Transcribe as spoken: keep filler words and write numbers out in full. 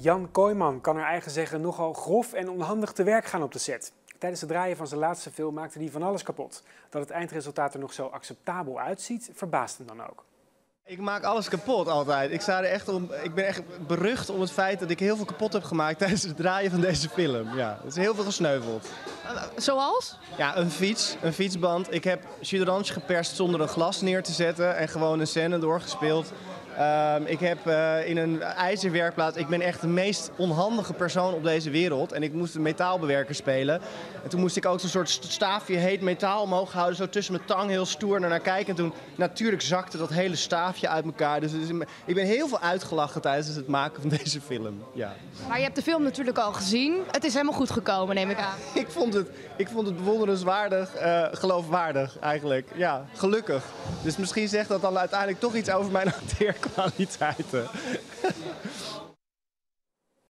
Jan Kooijman kan naar eigen zeggen nogal grof en onhandig te werk gaan op de set. Tijdens het draaien van zijn laatste film maakte hij van alles kapot. Dat het eindresultaat er nog zo acceptabel uitziet, verbaast hem dan ook. Ik maak alles kapot altijd. Ik, sta er echt om, ik ben echt berucht om het feit dat ik heel veel kapot heb gemaakt tijdens het draaien van deze film. Ja, er is heel veel gesneuveld. Zoals? Ja, een fiets, een fietsband. Ik heb Chidorange geperst zonder een glas neer te zetten en gewoon een scène doorgespeeld. Um, ik heb uh, in een ijzerwerkplaats, ik ben echt de meest onhandige persoon op deze wereld. En ik moest een metaalbewerker spelen. En toen moest ik ook zo'n soort staafje heet metaal omhoog houden. Zo tussen mijn tang heel stoer naar kijken. En toen natuurlijk zakte dat hele staafje uit elkaar. Dus, dus ik ben heel veel uitgelachen tijdens het maken van deze film. Ja. Maar je hebt de film natuurlijk al gezien. Het is helemaal goed gekomen, neem ik aan. ik, vond het, ik vond het bewonderenswaardig, uh, geloofwaardig eigenlijk. Ja, gelukkig. Dus misschien zegt dat dan uiteindelijk toch iets over mijn acteerkwaliteiten.